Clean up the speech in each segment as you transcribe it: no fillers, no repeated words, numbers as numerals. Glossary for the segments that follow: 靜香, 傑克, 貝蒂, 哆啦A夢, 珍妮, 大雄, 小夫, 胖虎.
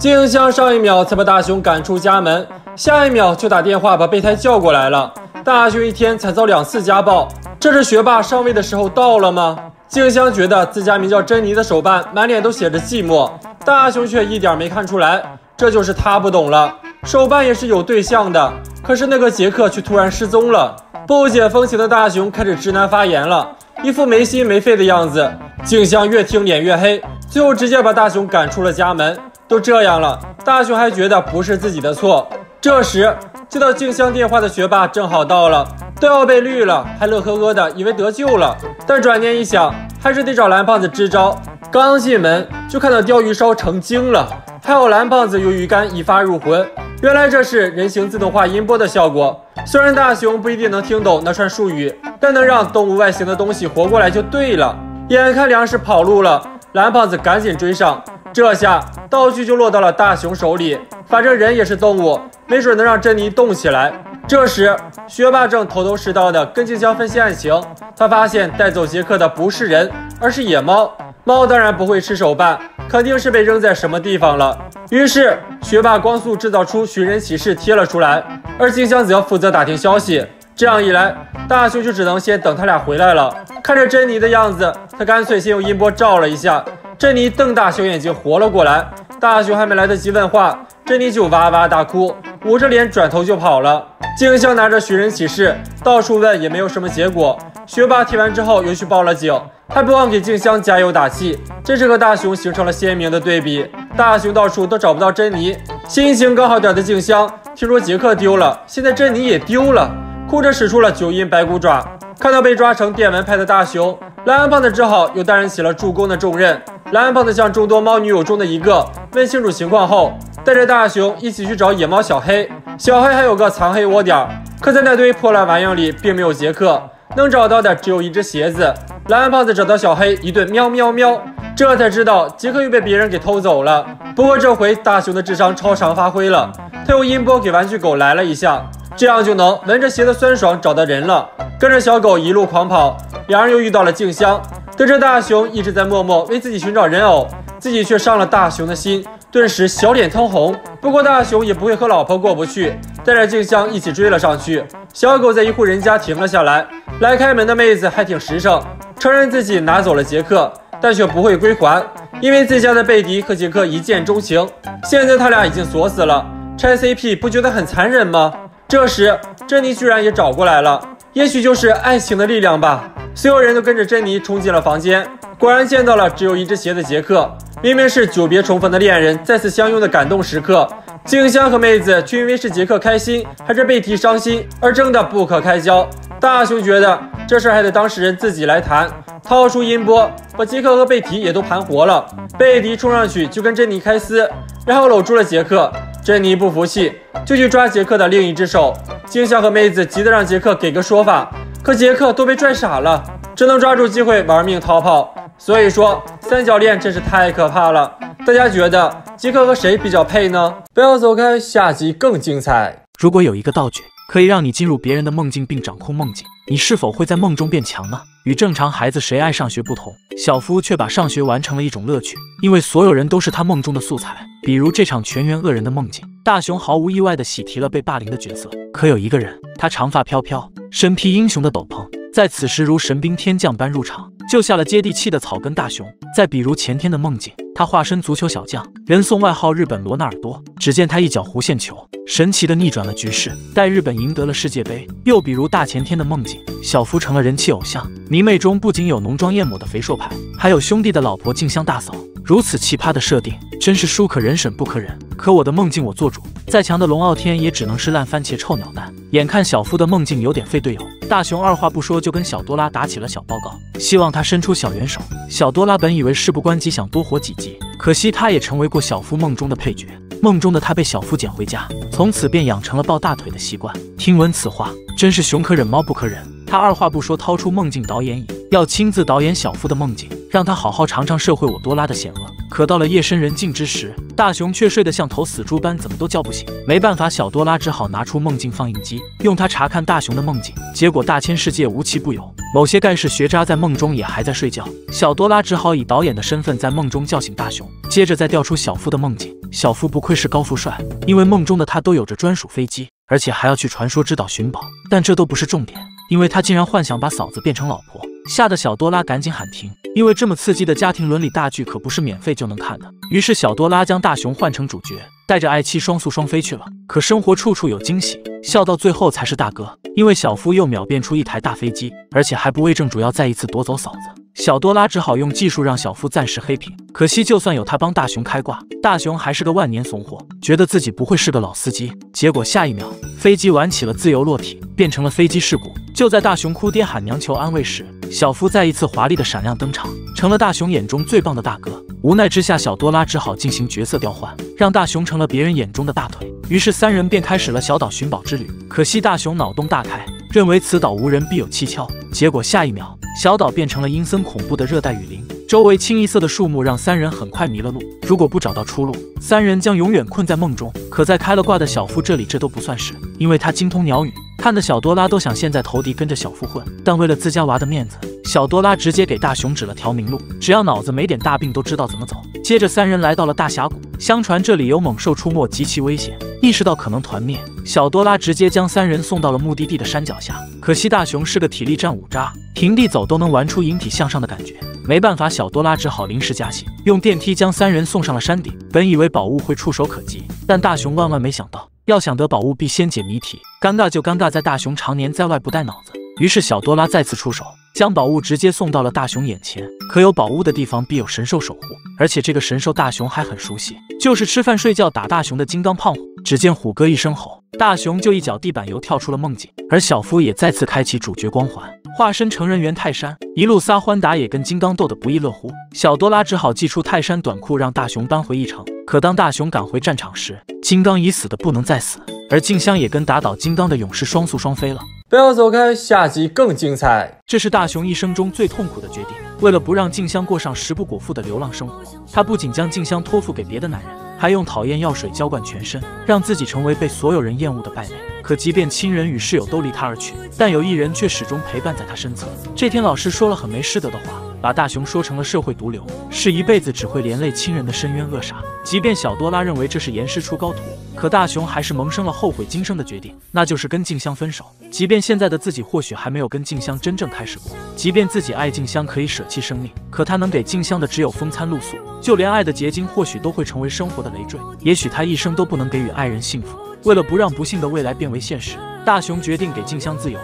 静香上一秒才把大雄赶出家门，下一秒就打电话把备胎叫过来了。大雄一天才遭2次家暴，这是学霸上位的时候到了吗？静香觉得自家名叫珍妮的手办满脸都写着寂寞，大雄却一点没看出来，这就是他不懂了。手办也是有对象的，可是那个杰克却突然失踪了。不解风情的大雄开始直男发言了，一副没心没肺的样子。静香越听脸越黑，最后直接把大雄赶出了家门。都这样了，大雄还觉得不是自己的错。这时接到静香电话的学霸正好到了，都要被绿了，还乐呵呵的以为得救了。但转念一想，还是得找蓝胖子支招。刚进门就看到鲷鱼烧成精了，还有蓝胖子鱿鱼干一发入魂。原来这是人形自动化音波的效果，虽然大雄不一定能听懂那串术语，但能让动物外形的东西活过来就对了。眼看粮食跑路了，蓝胖子赶紧追上，这下道具就落到了大雄手里。反正人也是动物，没准能让珍妮动起来。这时学霸正头头是道的跟静香分析案情，他发现带走杰克的不是人，而是野猫。猫当然不会吃手办，肯定是被扔在什么地方了。于是学霸光速制造出寻人启事贴了出来，而静香则负责打听消息。这样一来，大雄就只能先等他俩回来了。看着珍妮的样子，他干脆先用音波照了一下。珍妮瞪大小眼睛活了过来，大雄还没来得及问话，珍妮就哇哇大哭，捂着脸转头就跑了。静香拿着寻人启事到处问，也没有什么结果。学霸贴完之后又去报了警，还不忘给静香加油打气，这是和大雄形成了鲜明的对比。大雄到处都找不到珍妮，心情刚好点的静香听说杰克丢了，现在珍妮也丢了，哭着使出了9阴白骨爪。看到被抓成电蚊拍的大雄，蓝胖子只好又担任起了助攻的重任。蓝胖子向众多猫女友中的一个问清楚情况后，带着大雄一起去找野猫小黑。小黑还有个藏黑窝点，可在那堆破烂玩意里并没有杰克，能找到的只有一只鞋子。蓝胖子找到小黑一顿喵喵喵，这才知道杰克又被别人给偷走了。不过这回大雄的智商超常发挥了，他用音波给玩具狗来了一下，这样就能闻着鞋的酸爽找到人了。跟着小狗一路狂跑，两人又遇到了静香。得知大雄一直在默默为自己寻找人偶，自己却伤了大雄的心，顿时小脸通红。不过大雄也不会和老婆过不去，带着静香一起追了上去。小狗在一户人家停了下来，来开门的妹子还挺实诚，承认自己拿走了杰克，但却不会归还，因为自家的贝迪和杰克一见钟情，现在他俩已经锁死了，拆 CP 不觉得很残忍吗？这时珍妮居然也找过来了，也许就是爱情的力量吧。所有人都跟着珍妮冲进了房间，果然见到了只有一只鞋的杰克。明明是久别重逢的恋人再次相拥的感动时刻，静香和妹子却因为是杰克开心还是贝蒂伤心而争得不可开交。大雄觉得这事还得当事人自己来谈，掏出音波把杰克和贝蒂也都盘活了。贝蒂冲上去就跟珍妮开撕，然后搂住了杰克。珍妮不服气，就去抓杰克的另一只手。静香和妹子急得让杰克给个说法，可杰克都被拽傻了，只能抓住机会玩命逃跑。所以说三角恋真是太可怕了。大家觉得杰克和谁比较配呢？不要走开，下集更精彩。如果有一个道具可以让你进入别人的梦境并掌控梦境，你是否会在梦中变强呢？与正常孩子谁爱上学不同，小夫却把上学完成了一种乐趣，因为所有人都是他梦中的素材。比如这场全员恶人的梦境，大雄毫无意外地喜提了被霸凌的角色。可有一个人，他长发飘飘，身披英雄的斗篷，在此时如神兵天降般入场，救下了接地气的草根大雄。再比如前天的梦境，他化身足球小将，人送外号日本罗纳尔多。只见他一脚弧线球，神奇的逆转了局势，带日本赢得了世界杯。又比如大前天的梦境，小夫成了人气偶像，迷妹中不仅有浓妆艳抹的肥硕派，还有兄弟的老婆静香大嫂。如此奇葩的设定，真是书可人审不可忍。可我的梦境我做主，再强的龙傲天也只能是烂番茄臭鸟蛋。眼看小夫的梦境有点废队友，大雄二话不说就跟小多拉打起了小报告，希望他伸出小援手。小多拉本以为事不关己想多活几集，可惜他也成为过小夫梦中的配角，梦中的他被小夫捡回家，从此便养成了抱大腿的习惯。听闻此话，真是熊可忍猫不可忍，他二话不说掏出梦境导演椅，要亲自导演小夫的梦境，让他好好尝尝社会我多拉的险恶。可到了夜深人静之时，大雄却睡得像头死猪般，怎么都叫不醒。没办法，小多拉只好拿出梦境放映机，用它查看大雄的梦境。结果大千世界无奇不有，某些盖世学渣在梦中也还在睡觉，小多拉只好以导演的身份在梦中叫醒大雄，接着再调出小夫的梦境。小夫不愧是高富帅，因为梦中的他都有着专属飞机，而且还要去传说之岛寻宝。但这都不是重点，因为他竟然幻想把嫂子变成老婆，吓得小多拉赶紧喊停，因为这么刺激的家庭伦理大剧可不是免费就能看的。于是小多拉将大雄换成主角，带着爱妻双宿双飞去了。可生活处处有惊喜，笑到最后才是大哥。 因为小夫又秒变出一台大飞机，而且还不为正主要再一次夺走嫂子，小多拉只好用技术让小夫暂时黑屏。可惜就算有他帮大雄开挂，大雄还是个万年怂货，觉得自己不会是个老司机。结果下一秒，飞机玩起了自由落体，变成了飞机事故。就在大雄哭爹喊娘求安慰时，小夫再一次华丽的闪亮登场，成了大雄眼中最棒的大哥。无奈之下，小多拉只好进行角色调换，让大雄成了别人眼中的大腿。 于是三人便开始了小岛寻宝之旅。可惜大雄脑洞大开，认为此岛无人必有蹊跷。结果下一秒，小岛变成了阴森恐怖的热带雨林，周围清一色的树木让三人很快迷了路。如果不找到出路，三人将永远困在梦中。可在开了挂的小夫这里，这都不算是，因为他精通鸟语，看得小多拉都想现在投敌跟着小夫混。但为了自家娃的面子，小多拉直接给大雄指了条明路，只要脑子没点大病都知道怎么走。接着三人来到了大峡谷，相传这里有猛兽出没，极其危险。 意识到可能团灭，小多拉直接将三人送到了目的地的山脚下。可惜大雄是个体力战五渣，平地走都能玩出引体向上的感觉。没办法，小多拉只好临时加戏，用电梯将三人送上了山顶。本以为宝物会触手可及，但大雄万万没想到，要想得宝物必先解谜题。尴尬就尴尬在大雄常年在外不带脑子，于是小多拉再次出手。 将宝物直接送到了大雄眼前，可有宝物的地方必有神兽守护，而且这个神兽大雄还很熟悉，就是吃饭睡觉打大雄的金刚胖虎。只见虎哥一声吼，大雄就一脚地板油跳出了梦境，而小夫也再次开启主角光环，化身成人猿泰山，一路撒欢打野，跟金刚斗得不亦乐乎。小多拉只好祭出泰山短裤，让大雄扳回一城。可当大雄赶回战场时，金刚已死的不能再死，而静香也跟打倒金刚的勇士双宿双飞了。 不要走开，下集更精彩。这是大雄一生中最痛苦的决定。为了不让静香过上食不果腹的流浪生活，他不仅将静香托付给别的男人，还用讨厌药水浇灌全身，让自己成为被所有人厌恶的败类。可即便亲人与室友都离他而去，但有一人却始终陪伴在他身侧。这天，老师说了很没师德的话，把大雄说成了社会毒瘤，是一辈子只会连累亲人的深渊恶煞。即便小多拉认为这是严师出高徒。 可大雄还是萌生了后悔今生的决定，那就是跟静香分手。即便现在的自己或许还没有跟静香真正开始过，即便自己爱静香可以舍弃生命，可他能给静香的只有风餐露宿，就连爱的结晶或许都会成为生活的累赘。也许他一生都不能给予爱人幸福。为了不让不幸的未来变为现实，大雄决定给静香自由，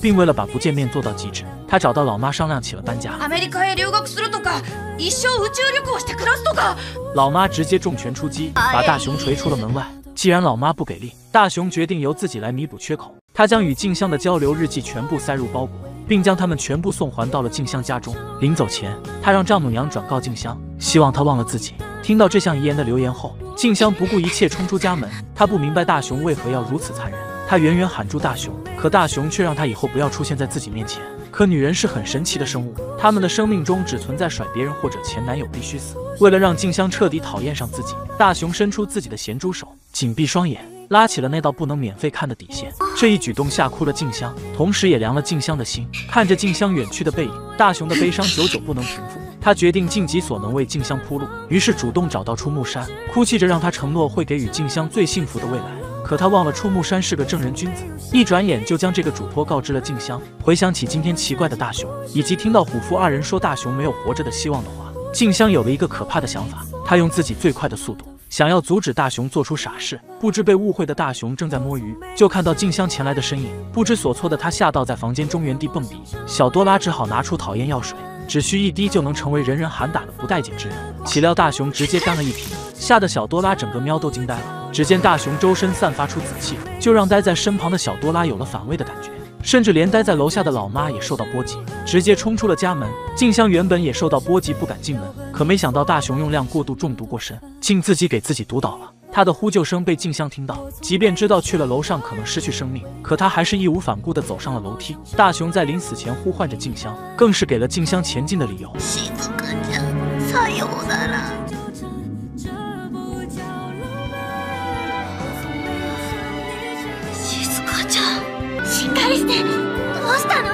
并为了把不见面做到极致，他找到老妈商量起了搬家。 老妈直接重拳出击，把大雄锤出了门外。既然老妈不给力，大雄决定由自己来弥补缺口。他将与静香的交流日记全部塞入包裹，并将它们全部送还到了静香家中。临走前，他让丈母娘转告静香，希望她忘了自己。听到这项遗言的留言后，静香不顾一切冲出家门。她不明白大雄为何要如此残忍。她远远喊住大雄，可大雄却让她以后不要出现在自己面前。 可女人是很神奇的生物，她们的生命中只存在甩别人或者前男友必须死。为了让静香彻底讨厌上自己，大雄伸出自己的咸猪手，紧闭双眼，拉起了那道不能免费看的底线。这一举动吓哭了静香，同时也凉了静香的心。看着静香远去的背影，大雄的悲伤久久不能平复。他决定尽己所能为静香铺路，于是主动找到出木山，哭泣着让他承诺会给予静香最幸福的未来。 可他忘了出木山是个正人君子，一转眼就将这个嘱托告知了静香。回想起今天奇怪的大雄，以及听到虎父二人说大雄没有活着的希望的话，静香有了一个可怕的想法。她用自己最快的速度，想要阻止大雄做出傻事。不知被误会的大雄正在摸鱼，就看到静香前来的身影，不知所措的他吓到在房间中原地蹦迪。小多拉只好拿出讨厌药水，只需一滴就能成为人人喊打的不待见之人。岂料大雄直接干了一瓶，吓得小多拉整个喵都惊呆了。 只见大雄周身散发出紫气，就让待在身旁的小多拉有了反胃的感觉，甚至连待在楼下的老妈也受到波及，直接冲出了家门。静香原本也受到波及，不敢进门，可没想到大雄用量过度中毒过深，竟自己给自己毒倒了。他的呼救声被静香听到，即便知道去了楼上可能失去生命，可他还是义无反顾地走上了楼梯。大雄在临死前呼唤着静香，更是给了静香前进的理由。 どうしたの？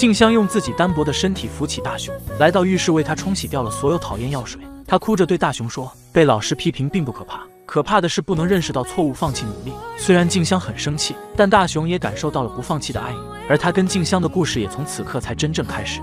静香用自己单薄的身体扶起大熊，来到浴室为他冲洗掉了所有讨厌药水。他哭着对大熊说：“被老师批评并不可怕，可怕的是不能认识到错误，放弃努力。”虽然静香很生气，但大熊也感受到了不放弃的爱意，而他跟静香的故事也从此刻才真正开始。